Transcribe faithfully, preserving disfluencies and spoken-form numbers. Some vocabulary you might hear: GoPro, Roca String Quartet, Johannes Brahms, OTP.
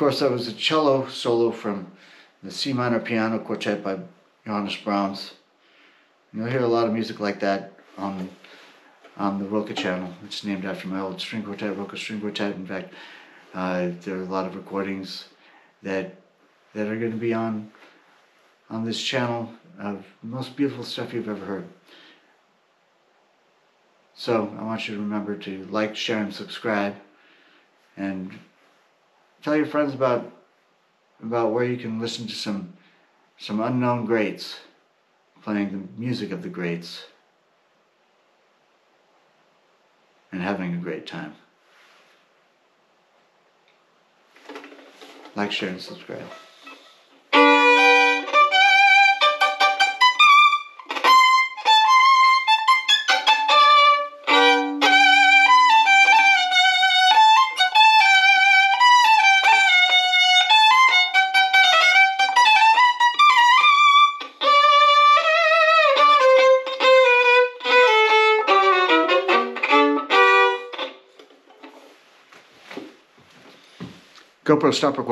course, that was a cello solo from the C minor piano quartet by Johannes Brahms. And you'll hear a lot of music like that on, on the Roca channel. It's named after my old string quartet, Roca String Quartet. In fact, uh, there are a lot of recordings that that are going to be on on this channel of the most beautiful stuff you've ever heard. So I want you to remember to like, share, and subscribe, and tell your friends about about where you can listen to some some unknown greats playing the music of the greats and having a great time. Like, share, and subscribe. GoPro, stop recording.